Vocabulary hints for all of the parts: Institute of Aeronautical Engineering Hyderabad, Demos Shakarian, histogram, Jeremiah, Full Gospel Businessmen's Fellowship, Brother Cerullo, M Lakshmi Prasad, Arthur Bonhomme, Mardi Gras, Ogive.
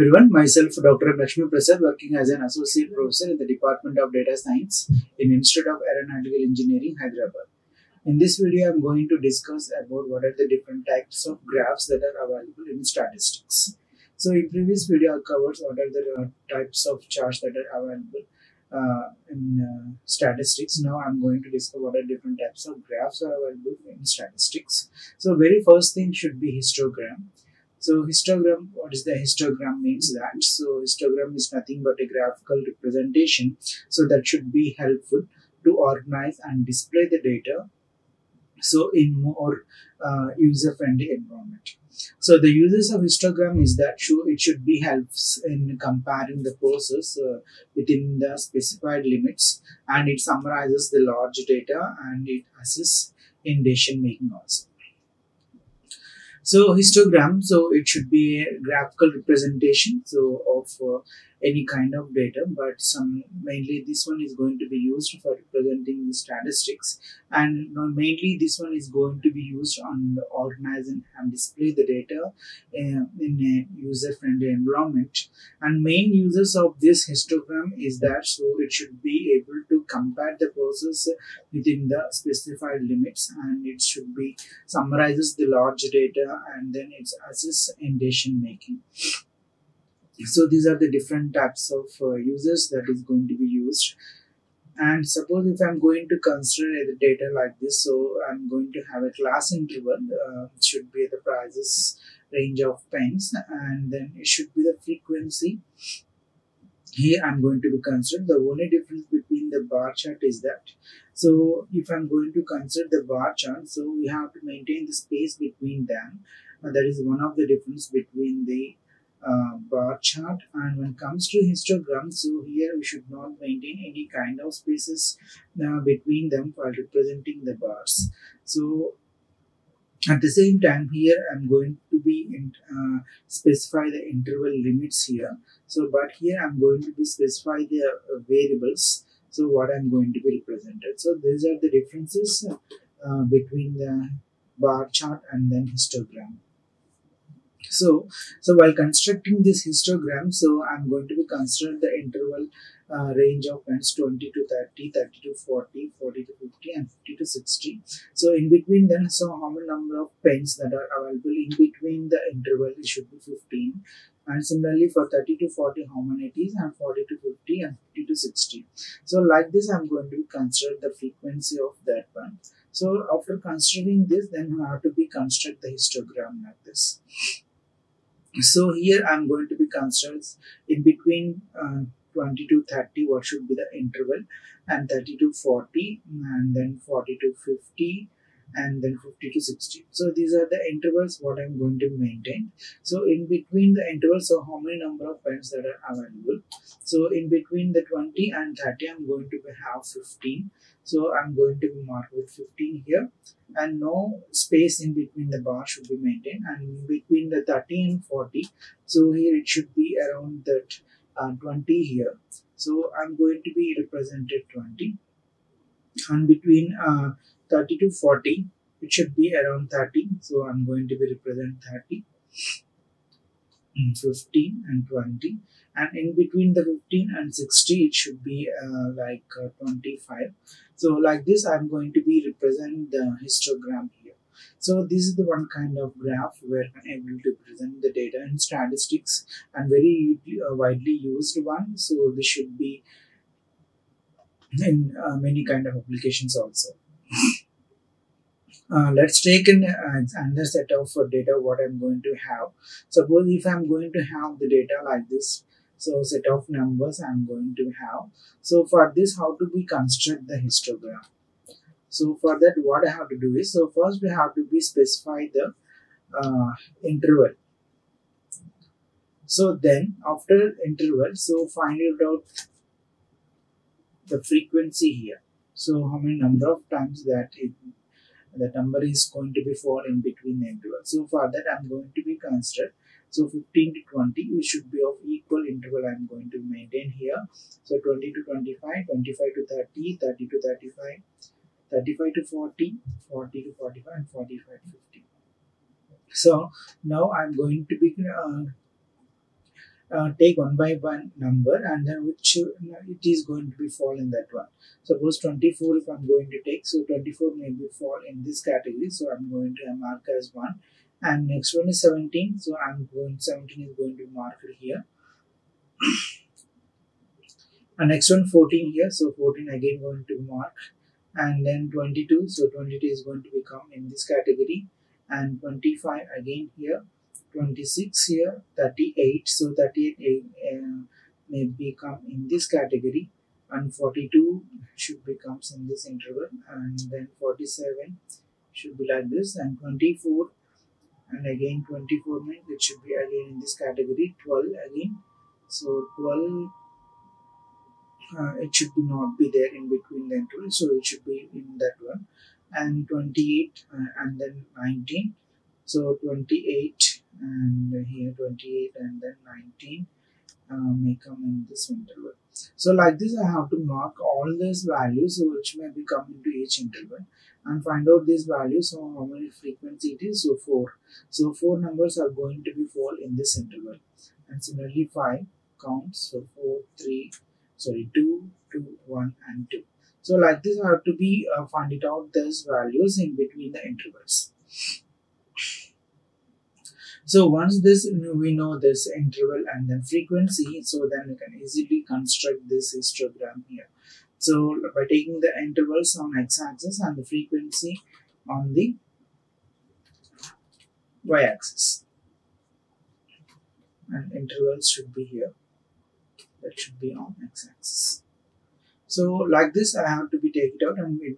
everyone. Myself, Dr. M Lakshmi Prasad, working as an associate professor in the Department of Data Science in Institute of Aeronautical Engineering, Hyderabad. In this video, I am going to discuss about what are the different types of graphs that are available in statistics. So, in previous video, I covered what are the types of charts that are available in statistics. Now I'm going to discuss what are different types of graphs are available in statistics. So very first thing should be histogram. So histogram, what is the histogram means that? So histogram is nothing but a graphical representation. So that should be helpful to organize and display the data. So in more user-friendly environment. So the uses of histogram is that it should be helps in comparing the process within the specified limits, and it summarizes the large data and it assists in decision making also. So histogram, so it should be a graphical representation so of any kind of data, but mainly this one is going to be used for representing the statistics, and mainly this one is going to be used on organizing and display the data in a user-friendly environment. And main uses of this histogram is that it should be able to compare the process within the specified limits, and it should be summarizes the large data, and then it assists in decision making. So these are the different types of uses that is going to be used. And suppose if I'm going to consider the data like this, so I'm going to have a class interval, it should be the prices range of pens, and then it should be the frequency. Here I'm going to be considered. The only difference between the bar chart is that, so if I'm going to consider the bar chart, so we have to maintain the space between them. That is one of the difference between the bar chart. And when it comes to histogram, so here we should not maintain any kind of spaces between them while representing the bars. So at the same time, here I'm going to be specify the interval limits here. So but here I'm going to be specify the variables, so what I'm going to be represented. So these are the differences between the bar chart and then histogram. So while constructing this histogram, so I'm going to be considering the interval range of pens 20 to 30, 30 to 40, 40 to 50, and 50 to 60. So in between then, so how many number of pens that are available in between the interval, it should be 15. And similarly for 30 to 40, how many it is, and 40 to 50, and 50 to 60. So like this, I'm going to consider the frequency of that one. So after considering this, then we have to be construct the histogram like this. So here I'm going to be considering in between 20 to 30 what should be the interval, and 30 to 40, and then 40 to 50, and then 50 to 60. So these are the intervals what I'm going to maintain. So in between the intervals, so how many number of pens that are available. So in between the 20 and 30, I'm going to have 15. So I'm going to be marked with 15 here, and no space in between the bar should be maintained. And in between the 30 and 40, so here it should be around that 20 here. So I'm going to be represented 20. And between 30 to 40, it should be around 30. So I'm going to be represent 30, 15, and 20. And in between the 15 and 60, it should be 25. So like this, I'm going to be represent the histogram here. So this is the one kind of graph where I'm able to present the data in statistics, and very widely used one. So this should be in many kind of applications also. Let's take another set of data what I'm going to have. Suppose if I'm going to have the data like this, so set of numbers I'm going to have. So for this, how to be construct the histogram? So for that, what I have to do is, so first we have to be specify the interval. So then after interval, so find out the frequency here. So how many number of times that the number is going to be fall in between the interval. So for that, I'm going to be considered. So 15 to 20, it should be of equal interval I'm going to maintain here. So 20 to 25, 25 to 30, 30 to 35, 35 to 40, 40 to 45, and 45 to 50. So now I'm going to be take one by one number and then which it is going to be fall in that one. Suppose 24 if I'm going to take, so 24 may be fall in this category, so I'm going to mark as 1. And next one is 17, so 17 is going to be marked here. And next one 14 here, so 14 again going to mark, and then 22, so 22 is going to become in this category, and 25 again here, 26 here, 38, so 38 may become in this category, and 42 should becomes in this interval, and then 47 should be like this, and 24, and again 24 means it should be again in this category, 12 again, so 12. It should be not be there in between the interval, so it should be in that one, and 28 and then 19, so 28 and here 28 and then 19 may come in this interval. So like this I have to mark all these values which may be coming to each interval and find out these values, so how many frequency it is, so 4. So 4 numbers are going to be fall in this interval, and similarly 5 counts, so 2, 1 and 2. So like this I have to be find it out these values in between the intervals. So once this we know this interval and then frequency, so then we can easily construct this histogram here. So by taking the intervals on x-axis and the frequency on the y-axis, and intervals should be here. That should be on x-axis. So like this I have to be take it out and we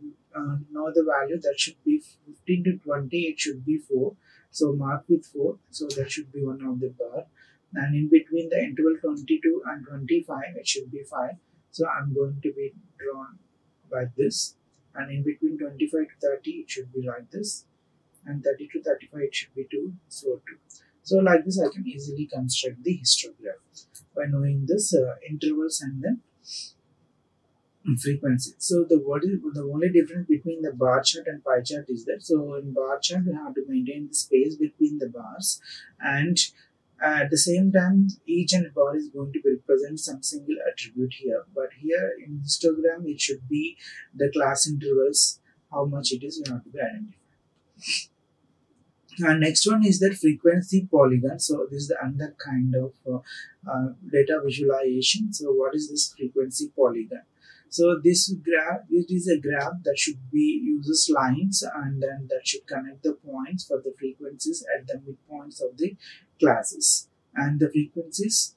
know the value that should be 15 to 20, it should be 4, so mark with 4, so that should be one of the bar, and in between the interval 22 and 25 it should be 5, so I'm going to be drawn like this, and in between 25 to 30 it should be like this, and 30 to 35 it should be 2, so 2. So like this I can easily construct the histogram by knowing this intervals and then frequency. So the only difference between the bar chart and pie chart is that, so in bar chart we have to maintain the space between the bars, and at the same time each and bar is going to represent some single attribute here, but here in histogram it should be the class intervals, how much it is we have to be identified. And next one is that frequency polygon. So this is the another kind of data visualization. So what is this frequency polygon? So this graph, it is a graph that should be uses lines and then that should connect the points for the frequencies at the midpoints of the classes, and the frequencies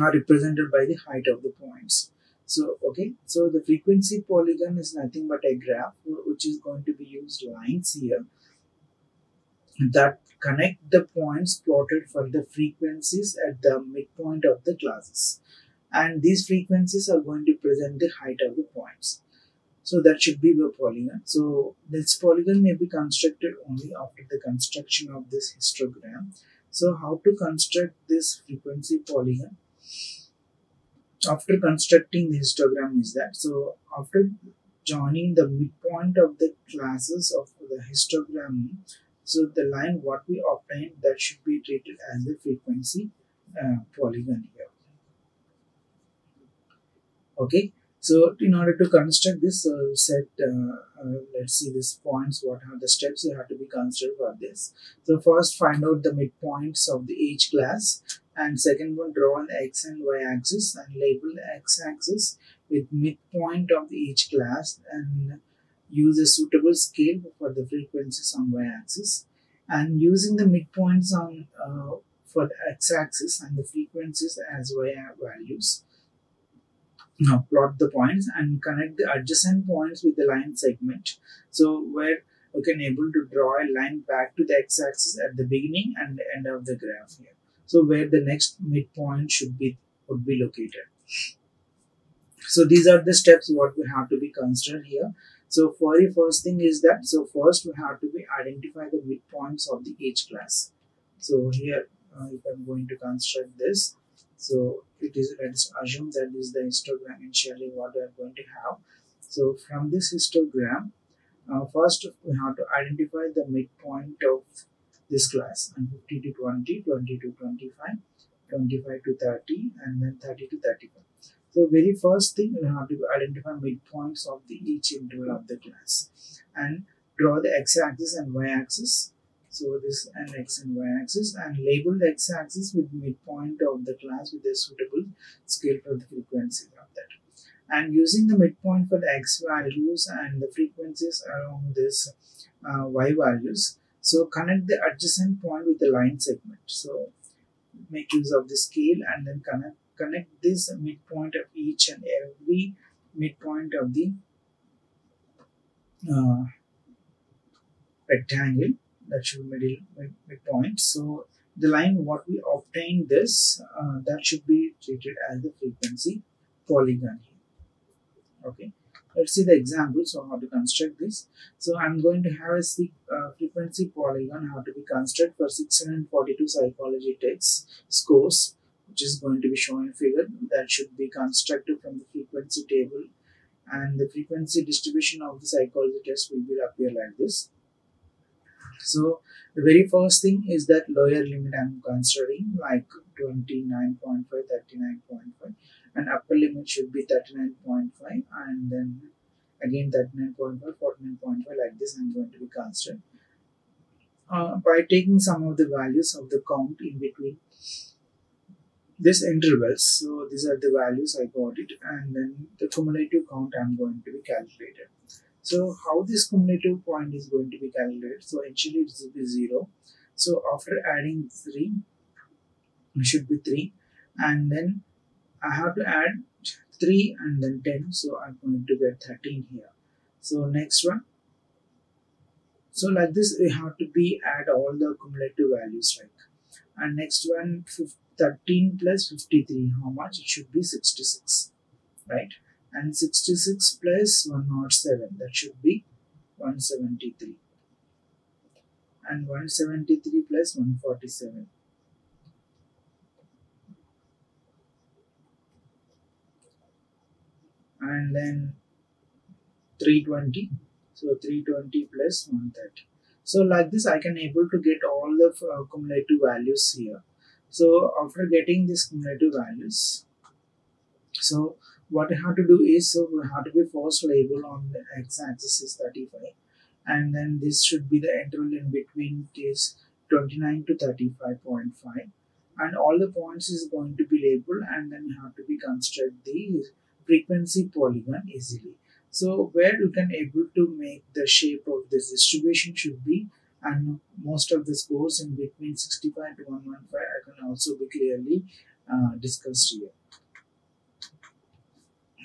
are represented by the height of the points. So okay, so the frequency polygon is nothing but a graph which is going to be used lines here that connect the points plotted for the frequencies at the midpoint of the classes, and these frequencies are going to present the height of the points, so that should be the polygon. So this polygon may be constructed only after the construction of this histogram. So how to construct this frequency polygon after constructing the histogram is that, so after joining the midpoint of the classes of the histogram, so the line what we obtained, that should be treated as the frequency polygon here. Okay, so in order to construct this let's see this points, what are the steps you have to be considered for this. So first find out the midpoints of the each class, and second one draw an x and y axis and label the x axis with midpoint of each class, and use a suitable scale for the frequencies on y-axis, and using the midpoints on for the x-axis and the frequencies as y values. Now plot the points and connect the adjacent points with the line segment, so where you can able to draw a line back to the x-axis at the beginning and the end of the graph here, so where the next midpoint should be located. So these are the steps what we have to be considered here. So for the first thing is that, so first we have to be identify the midpoints of the each class. So here if I'm going to construct this, so it is, let's assume that is the histogram initially what we are going to have. So from this histogram first we have to identify the midpoint of this class, and 50 to 20, 20 to 25, 25 to 30, and then 30 to 35. So very first thing, you have to identify midpoints of the each interval of the class and draw the x-axis and y-axis. So this an x and y-axis, and label the x-axis with midpoint of the class with a suitable scale for the frequency of that. And using the midpoint for the x values and the frequencies along this y values, so connect the adjacent point with the line segment. So make use of the scale and then connect this midpoint of each and every midpoint of the rectangle, that should be midpoint. So the line what we obtained this, that should be treated as the frequency polygon here. Okay, let's see the examples of how to construct this. So I'm going to have a frequency polygon how to be constructed for 642 psychology text scores, which is going to be shown in figure, that should be constructed from the frequency table, and the frequency distribution of the psychology test will appear like this. So the very first thing is that lower limit I'm considering like 29.5, 39.5, and upper limit should be 39.5, and then again 39.5, 49.5, like this I'm going to be considering. By taking some of the values of the count in between these intervals, so these are the values I got it, and then the cumulative count I'm going to be calculated. So how this cumulative point is going to be calculated? So initially it should be 0. So after adding 3, it should be 3, and then I have to add 3 and then 10. So I'm going to get 13 here. So next one. So like this we have to be add all the cumulative values, right? And next one, 13 plus 53, how much? It should be 66, right? And 66 plus 107, that should be 173, and 173 plus 147, and then 320, so 320 plus 130. So like this I can able to get all the cumulative values here. So after getting these cumulative values, so what I have to do is, so we have to be first label on the x-axis is 35, and then this should be the interval in between is 29 to 35.5, and all the points is going to be labeled, and then you have to be construct the frequency polygon easily. So where you can able to make the shape of this distribution should be, and most of the scores in between 65 to 115 I can also be clearly discussed here.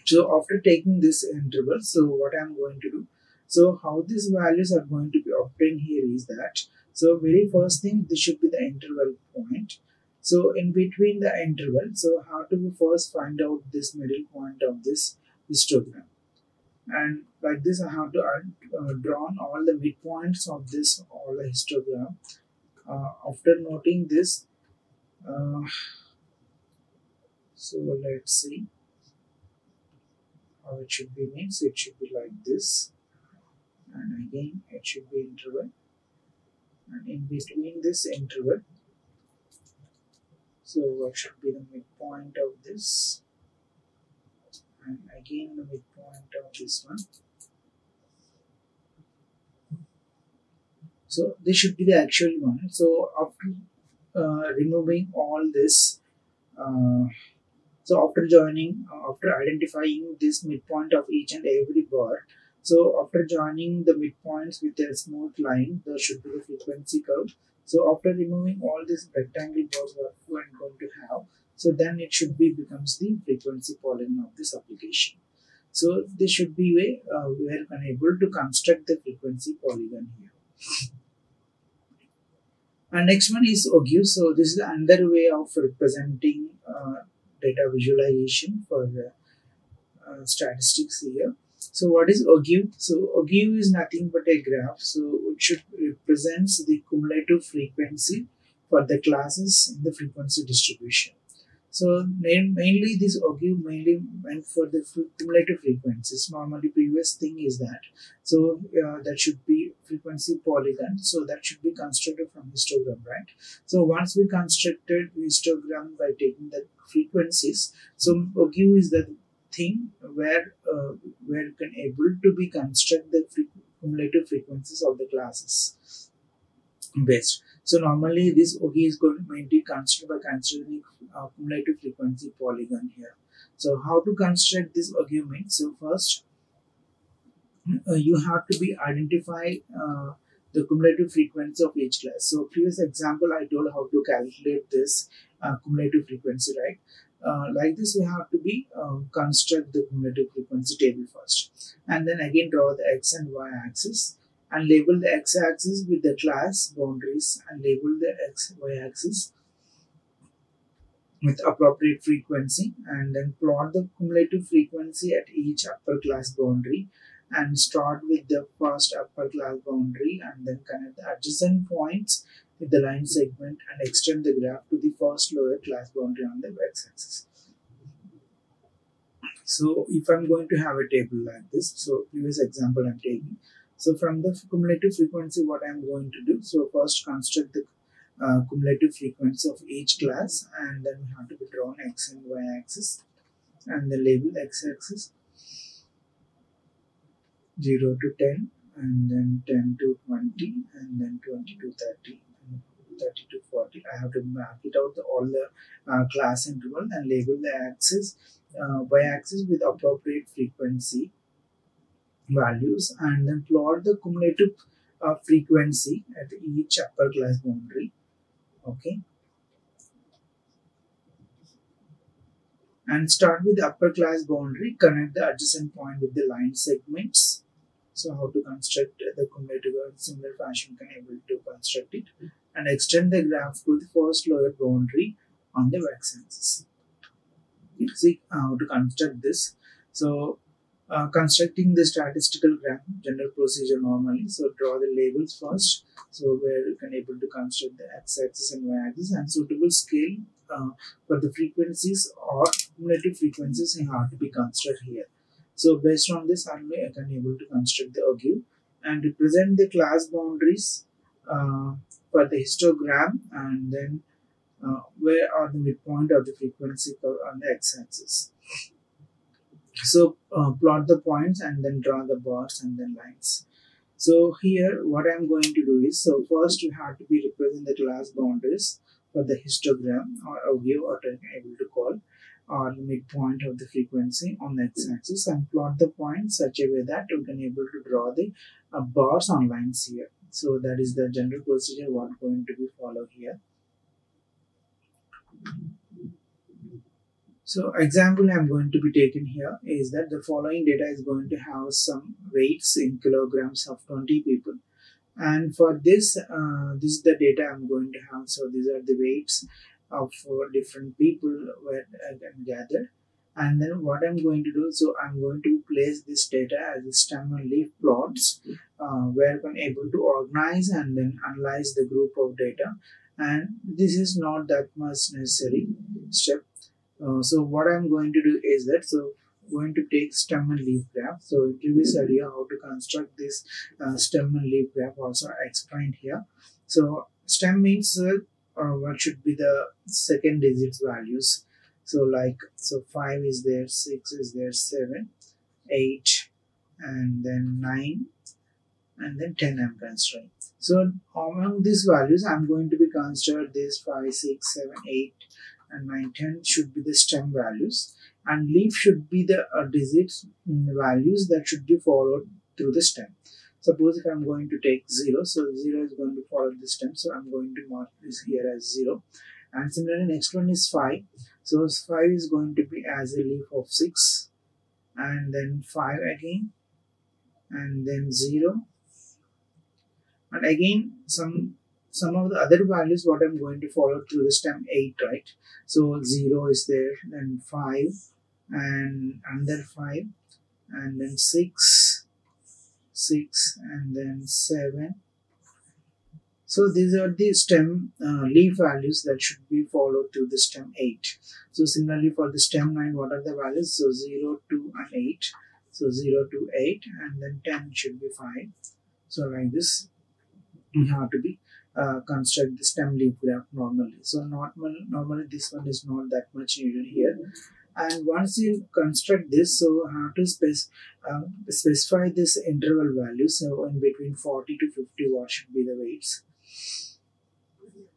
So after taking this interval, so what I'm going to do, so how these values are going to be obtained here is that, so very first thing, this should be the interval point. So in between the interval, so how do we first find out this middle point of this histogram? And like this I have to draw all the midpoints of this all the histogram. After noting this, so let's see how it should be made. So it should be like this, and again it should be interval, and in between this interval, so what should be the midpoint of this, and again the midpoint of this one. So this should be the actual one. So after removing all this, so after joining, after identifying this midpoint of each and every bar, so after joining the midpoints with a smooth line, there should be the frequency curve. So after removing all these rectangle bars, what we are going to have, so then it should be becomes the frequency polygon of this application. So this should be way we are unable to construct the frequency polygon here. And next one is Ogive. So this is another way of representing data visualization for statistics here. So what is Ogive? So Ogive is nothing but a graph. So it should represents the cumulative frequency for the classes in the frequency distribution. So mainly this OQ mainly went for the cumulative frequencies. Normally previous thing is that. So that should be frequency polygon. So that should be constructed from histogram, right? So once we constructed histogram by taking the frequencies, so OQ is the thing where you can able to be construct the cumulative frequencies of the classes based. So normally this OQ is going to be constructed by constructing cumulative frequency polygon here. So how to construct this argument? So first you have to be identify the cumulative frequency of each class. So previous example I told how to calculate this cumulative frequency, right? Like this we have to be construct the cumulative frequency table first, and then again draw the x and y axis, and label the x-axis with the class boundaries, and label the y-axis with appropriate frequency, and then plot the cumulative frequency at each upper class boundary, and start with the first upper class boundary, and then connect the adjacent points with the line segment and extend the graph to the first lower class boundary on the x-axis. So if I'm going to have a table like this, so previous example I'm taking. So from the cumulative frequency, what I am going to do, so first construct the cumulative frequency of each class, and then we have to be drawn x and y axis, and then label x axis 0 to 10, and then 10 to 20, and then 20 to 30, and 30 to 40. I have to map it out all the class interval and label the axis, y axis with appropriate frequency values, and then plot the cumulative frequency at each upper class boundary. Okay, and start with the upper class boundary, connect the adjacent point with the line segments. So how to construct the cumulative in similar fashion can able to construct it, and extend the graph to the first lower boundary on the x-axis. Let's see how to construct this. So constructing the statistical graph, general procedure normally. So draw the labels first, so where you can able to construct the x-axis and y-axis, and suitable scale for the frequencies or cumulative frequencies in how to be constructed here. So based on this only I can able to construct the OQ, and represent the class boundaries for the histogram, and then where are the midpoint of the frequency curve on the x-axis. So plot the points and then draw the bars and then lines. So here what I am going to do is, so first you have to be represent the class boundaries for the histogram or OQ, or able to call, or the midpoint of the frequency on the x-axis, and plot the points such a way that you can able to draw the bars on lines here. So that is the general procedure what going to be followed here. So example I am going to be taken here is that the following data is going to have some weights in kilograms of 20 people, and for this, this is the data I am going to have. So these are the weights of different people where I can gather, and then what I am going to do, so I am going to place this data as a stem and leaf plots, where I am able to organize and then analyze the group of data, and this is not that much necessary step. So what I'm going to do is that, so going to take stem and leaf graph. So in previous idea how to construct this stem and leaf graph also I explained here. So stem means what should be the second digits values. So like, so 5 is there, 6 is there, 7, 8, and then 9, and then 10 I'm considering. So among these values I'm going to be considering this 5, 6, 7, 8, and 9, 10 should be the stem values, and leaf should be the digits values that should be followed through the stem. Suppose if I'm going to take 0, so 0 is going to follow the stem, so I'm going to mark this here as 0, and similarly next one is 5, so 5 is going to be as a leaf of 6, and then 5 again, and then 0, and again some of the other values what I'm going to follow through the stem 8, right? So 0 is there, then 5, and another 5, and then 6, 6, and then 7, So these are the stem leaf values that should be followed to the stem 8. So similarly for the stem 9, what are the values? So 0, 2 and 8. So 0 to 8 and then 10 should be 5. So like this, you have to be construct the stem leaf graph normally. So normally this one is not that much needed here. And once you construct this, so how to specify this interval value. So in between 40 to 50 what should be the weights,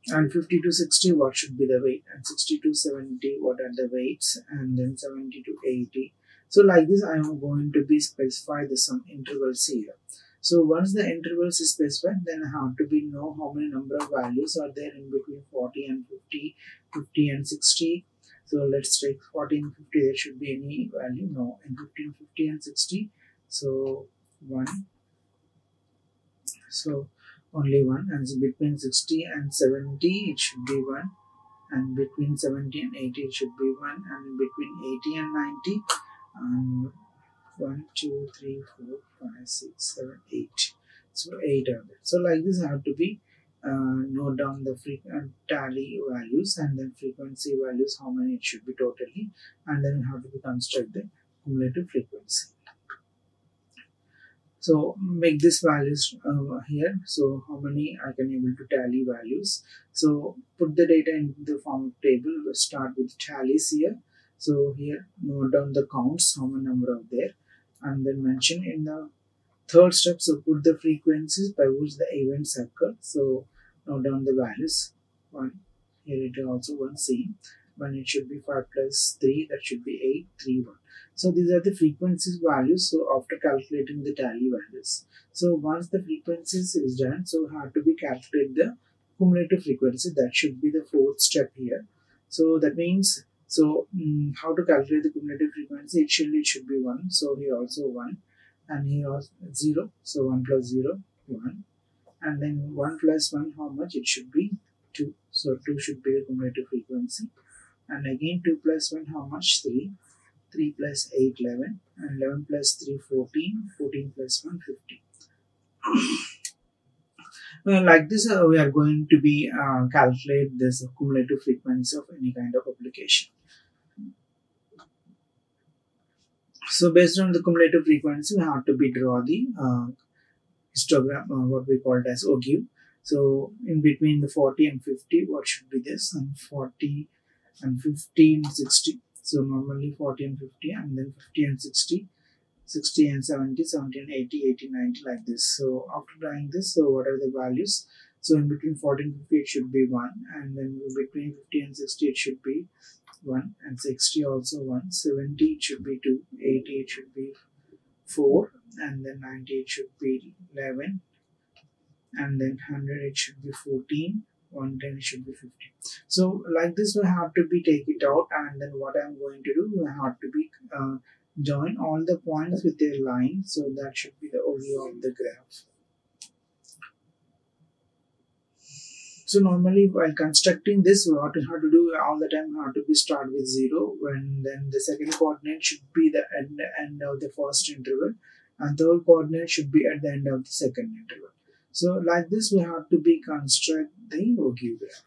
and 50 to 60 what should be the weight, and 60 to 70 what are the weights, and then 70 to 80. So like this I am going to be specify the some intervals here. So once the intervals is specified, then how to be know how many number of values are there in between 40 and 50, 50 and 60. So let's take 40 and 50, there should be any value, no, in 15, 50 and 60. So 1, so only 1, and so between 60 and 70 it should be 1, and between 70 and 80 it should be 1, and between 80 and 90, 1, 2, 3, 4, 5, 6, 7, 8. So 8 are there. So like this have to be note down the tally values and then frequency values, how many it should be totally, and then you have to construct the cumulative frequency. So make this values here. So how many I can able to tally values. So put the data in the form of table. We'll start with tallies here. So here note down the counts, how many number are there, and then mention in the third step. So put the frequencies by which the events occur. So note down the values. One here it is also one same. One it should be 5 plus 3, that should be 8, 3, 1. So these are the frequencies values. So after calculating the tally values, so once the frequencies is done, so how to be calculate the cumulative frequency, that should be the fourth step here. So that means, so how to calculate the cumulative frequency, it should be 1. So here also 1, and here also 0. So 1 plus 0 1, and then 1 plus 1, how much it should be 2. So 2 should be the cumulative frequency, and again 2 plus 1, how much 3, 3 plus 8 11, and 11 plus 3 14, 14 plus 1 15. Well, like this we are going to be calculate this cumulative frequency of any kind of application. So based on the cumulative frequency, we have to be draw the histogram, what we call it as OQ. So in between the 40 and 50, what should be this? And 40 and 50 and 60. So normally 40 and 50, and then 50 and 60, 60 and 70, 70 and 80, 80, 90, like this. So after drawing this, so what are the values? So in between 40 and 50, it should be 1, and then between 50 and 60, it should be 1, and 60 also 1, 70 it should be 2, 80 it should be 4, and then 90 it should be 11, and then 100 it should be 14, 110 it should be 15. So like this we have to be take it out, and then what I am going to do, we have to be join all the points with a line. So that should be the overview of the graph. So normally while constructing this, what you have to do all the time, how to be start with 0, when then the second coordinate should be the end of the first interval, and third coordinate should be at the end of the second interval. So like this we have to be construct the OQ graph.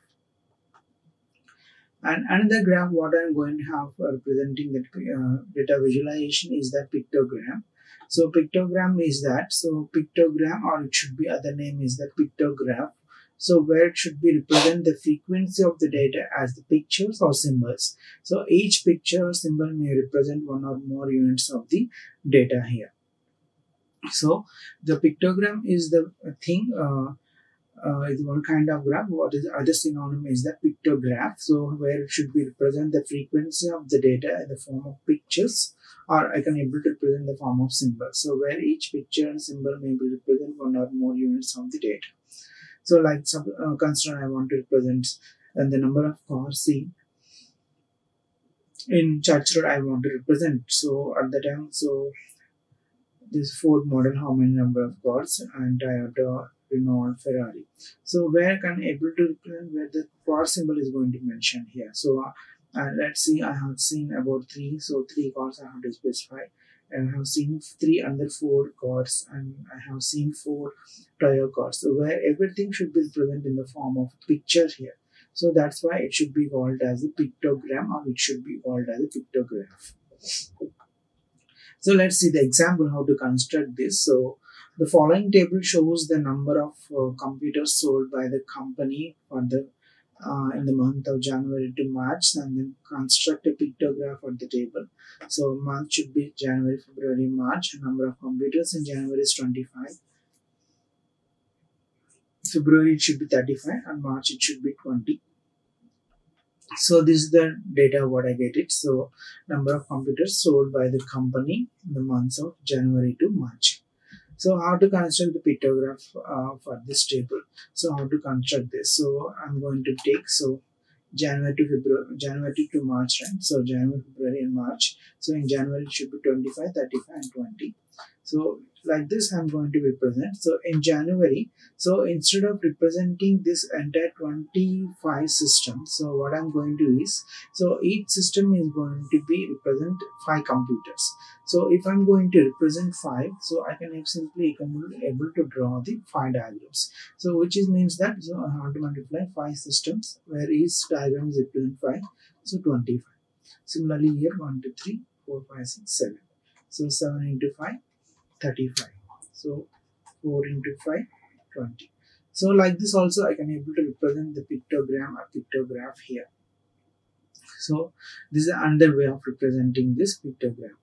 And another graph what I am going to have for representing that data visualization is the pictogram. So pictogram is that, so pictogram, or it should be other name is the pictograph. So where it should be represent the frequency of the data as the pictures or symbols. So each picture or symbol may represent one or more units of the data here. So the pictogram is the thing, is one kind of graph. What is the other synonym is the pictograph. So where it should be represent the frequency of the data in the form of pictures, or I can able to represent the form of symbols. So where each picture and symbol may be represent one or more units of the data. So like some constraint I want to represent, and the number of cars seen in Church Road I want to represent. So at the time, so this Ford model, how many number of cars, and Toyota, Renault, Ferrari. So where I can able to represent, where the car symbol is going to mention here. So let's see, I have seen about 3, so 3 cars I have to specify. and I have seen 3 under 4 course, and I have seen 4 prior course, where everything should be present in the form of picture here. So that's why it should be called as a pictogram, or it should be called as a pictograph. So let's see the example how to construct this. So the following table shows the number of computers sold by the company for the in the month of January to March, and then construct a pictograph on the table. So month should be January, February, March. Number of computers in January is 25. February it should be 35, and March it should be 20. So this is the data what I get it. So number of computers sold by the company in the months of January to March. So how to construct the pictograph for this table. So how to construct this. So I'm going to take so January to March, right? So January, February and March. So in January it should be 25, 35 and 20. So like this I'm going to represent. So in January, so instead of representing this entire 25 system, so what I'm going to do is, so each system is going to be represent 5 computers. So if I'm going to represent 5, so I can simply able to draw the 5 diagrams. So which is means that so I have to multiply 5 systems where each diagram is represent 5, so 25. Similarly here 1, 2, 3, 4, 5, 6, 7. So 7 into 5, 35. So 4 into 5, 20. So like this also I can able to represent the pictogram or pictograph here. So this is another way of representing this pictogram.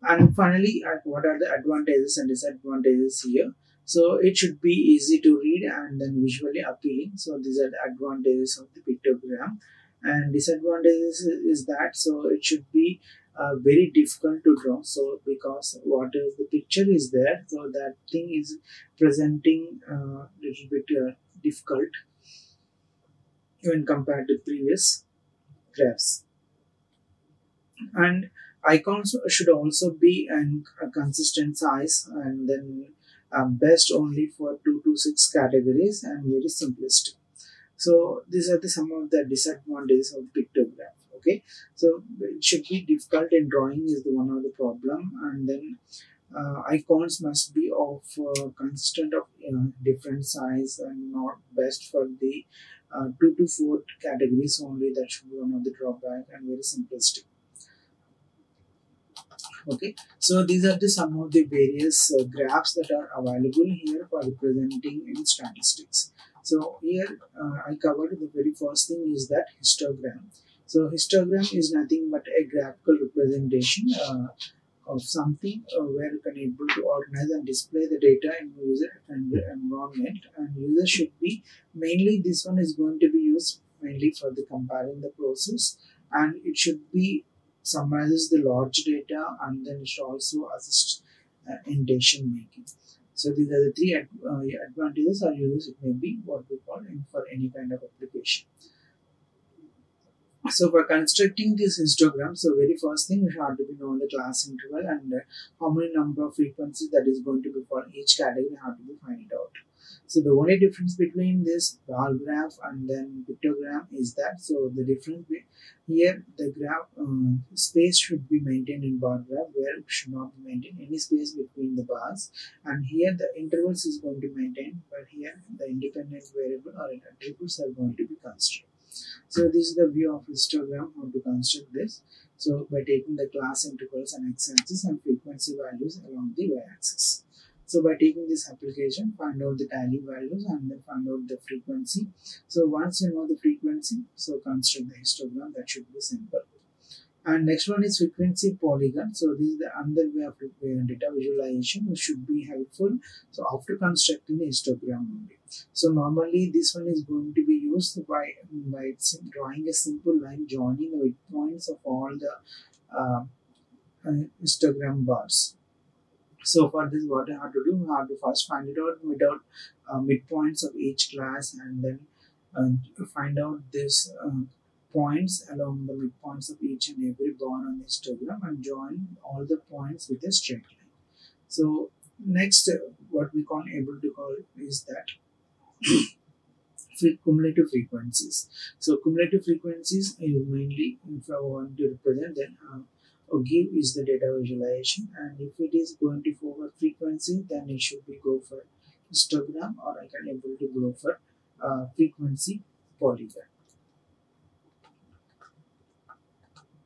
And finally, what are the advantages and disadvantages here? So it should be easy to read and then visually appealing. So these are the advantages of the pictogram. And disadvantages is that so it should be very difficult to draw, so because what is the picture is there, so that thing is presenting little bit difficult when compared to previous graphs. And icons should also be in a consistent size, and then best only for 2 to 6 categories and very simplistic. So these are the some of the disadvantages of pictograph. Okay, so it should be difficult in drawing is the one of the problem, and then icons must be of consistent of different size and not best for the 2 to 4 categories only. That should be one of the drawback and very simplistic. Okay, so these are the some of the various graphs that are available here for representing in statistics. So here I covered the very first thing is that histogram. So histogram is nothing but a graphical representation of something where you can able to organize and display the data in user and environment, and user should be mainly this one is going to be used mainly for the comparing the process, and it should be summarizes the large data, and then it should also assist in decision making. So these are the 3 advantages or uses it may be what we call for any kind of application. So for constructing this histogram, so very first thing we have to be known the class interval and how many number of frequencies that is going to be for each category have to be find out. So the only difference between this bar graph and then pictogram is that so the difference here the graph space should be maintained in bar graph where it should not be maintained any space between the bars, and here the intervals is going to maintain, but here the independent variable or attributes are going to be constructed. So this is the view of histogram how to construct this. So by taking the class intervals and x-axis and frequency values along the y-axis. So by taking this application, find out the tally values and then find out the frequency. So once you know the frequency, so construct the histogram. That should be simple. And next one is frequency polygon. So this is the another way of preparing data visualization which should be helpful. So after constructing the histogram only. So normally this one is going to be used by drawing a simple line joining the midpoints of all the histogram bars. So for this what I have to do, we have to first find it out without midpoints of each class, and then find out this points along the midpoints of each and every bar on the histogram and join all the points with a straight line. So next what we call is that cumulative frequencies. So cumulative frequencies is mainly, if I want to represent, then or give is the data visualization, and if it is going to forward frequency, then it should be go for histogram, or I can able to go for frequency polygon.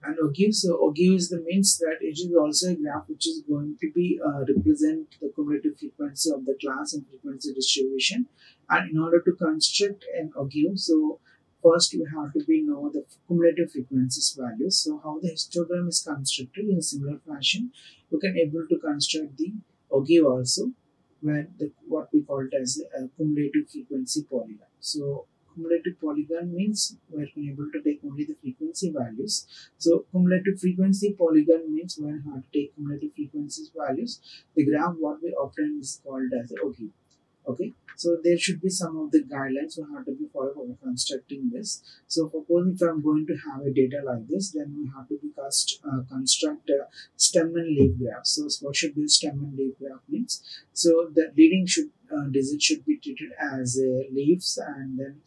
And Ogive, so Ogive is the means that it is also a graph which is going to be represent the cumulative frequency of the class and frequency distribution. And in order to construct an Ogive, so first we have to be know the cumulative frequencies values. So how the histogram is constructed in a similar fashion, we can able to construct the Ogive also, where the what we call it as a cumulative frequency polygon. So cumulative polygon means we are able to take only the frequency values. So cumulative frequency polygon means we are have to take cumulative frequencies values. The graph what we obtain is called as Ogive. Okay, so there should be some of the guidelines we have to be followed for constructing this. So suppose if I am going to have a data like this, then we have to be construct a stem and leaf graph. So what should be stem and leaf graph means? So the leading digit should be treated as leaves, and then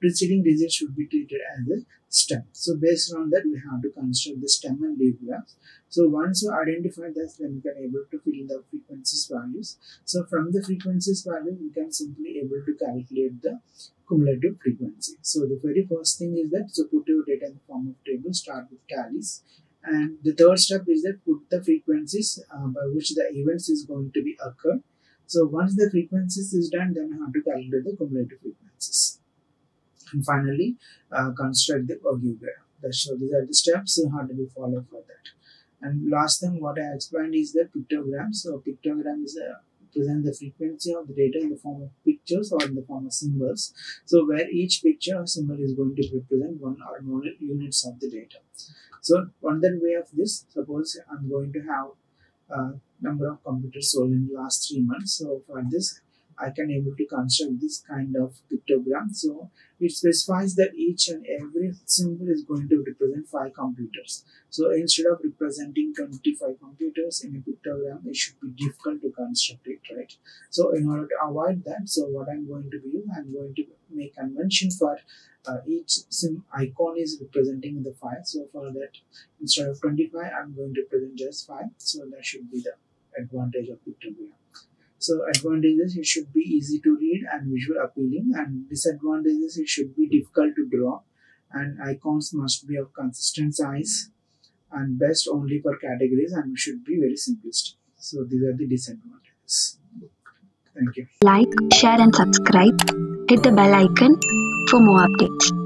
preceding digit should be treated as a stem. So based on that, we have to construct the stem and leaf graphs. So once we identify that, then we can able to fill the frequencies values. So from the frequencies value, we can simply able to calculate the cumulative frequency. So the very first thing is that, so put your data in the form of table, start with tallies. And the third step is that put the frequencies by which the events is going to be occurred. So once the frequencies is done, then we have to calculate the cumulative frequencies. And finally, construct the Ogive graph. So these are the steps so how to be followed for that. And last thing what I explained is the pictogram. So pictogram is present the frequency of the data in the form of pictures or in the form of symbols. So where each picture or symbol is going to represent one or more units of the data. So another way of this, suppose I'm going to have number of computers sold in the last 3 months. So for this, I can able to construct this kind of pictogram. So it specifies that each and every symbol is going to represent 5 computers. So instead of representing 25 computers in a pictogram, it should be difficult to construct it, right? So in order to avoid that, so what I'm going to do, I'm going to make convention for each icon is representing the 5. So for that, instead of 25, I'm going to represent just 5. So that should be the advantage of pictogram. So advantages, it should be easy to read and visual appealing, and disadvantages, it should be difficult to draw, and icons must be of consistent size and best only for categories, and should be very simplistic. So these are the disadvantages. Thank you. Like, share and subscribe. Hit the bell icon for more updates.